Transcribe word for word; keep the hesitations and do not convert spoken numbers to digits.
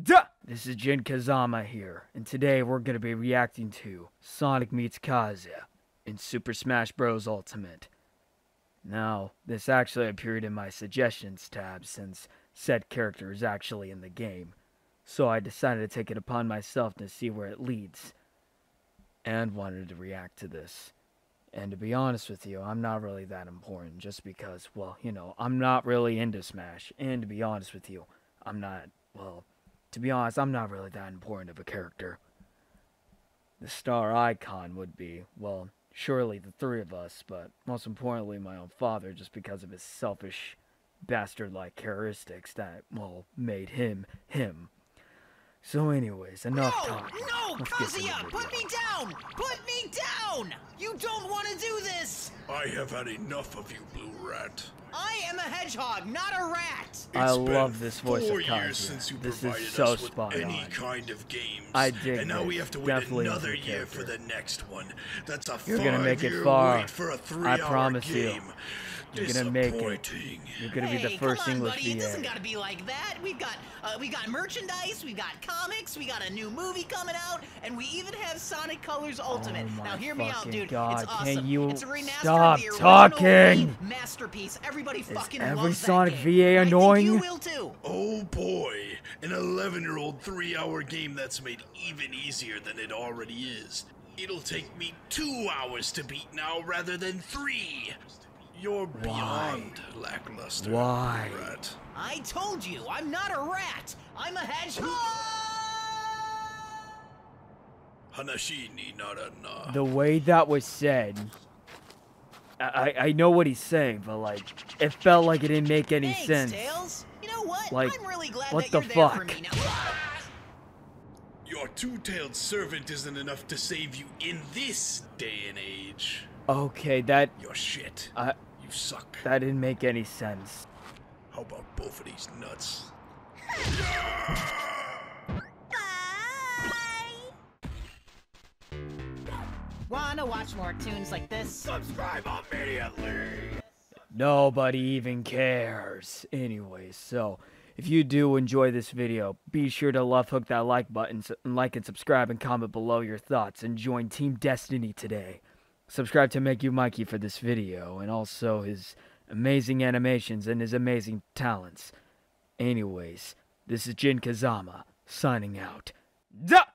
Duh! This is Jin Kazama here, and today we're going to be reacting to Sonic meets Kaze in Super Smash Bros. Ultimate. Now, this actually appeared in my suggestions tab since said character is actually in the game, so I decided to take it upon myself to see where it leads, and wanted to react to this. And to be honest with you, I'm not really that important just because, well, you know, I'm not really into Smash, and to be honest with you, I'm not, well... To be honest, I'm not really that important of a character. The star icon would be, well, surely the three of us, but most importantly my own father, just because of his selfish, bastard-like characteristics that, well, made him, him. So anyways, enough no, talking. No, no, Kazuya! Put me down! Put me down! You don't want to do this! I have had enough of you, Blue Rat. I am a hedgehog, not a rat! It's I love this voice of Kazuya. This is so spot on. Any kind of games. I dig it. And now we have to wait Definitely another year for the next one. That's a You're gonna make it far. I promise game. you. You're gonna make it. You're gonna hey, be the first come on, English buddy. It doesn't gotta be like that. We've got uh, we got merchandise, we've got comics, we got a new movie coming out, and we even have Sonic Colors Ultimate. Oh now hear me out, dude. God. It's awesome. Can you it's a remaster stop of the talking? Masterpiece. Everybody Is fucking every loves Sonic that game. V A annoying. I think you will too. Oh boy, an eleven-year-old three-hour game that's made even easier than it already is. It'll take me two hours to beat now rather than three. You're beyond Why? lackluster. Why? Rat. I told you, I'm not a rat. I'm a hedgehog. Hanashini narana. The way that was said, I I know what he's saying, but like, it felt like it didn't make any Thanks, sense. Tails. You know what? Like, I'm really glad what that the you're fuck? There for me now. Your two-tailed servant isn't enough to save you in this day and age. Okay, that. Your shit. I, You suck. That didn't make any sense. How about both of these nuts? Bye. Wanna watch more tunes like this? Subscribe immediately. Nobody even cares. Anyways, so if you do enjoy this video, be sure to love hook that like button, like and subscribe, and comment below your thoughts, and join Team Destiny today. Subscribe to MugiMikey for this video, and also his amazing animations and his amazing talents. Anyways, this is Jin Kazama, signing out. Duh!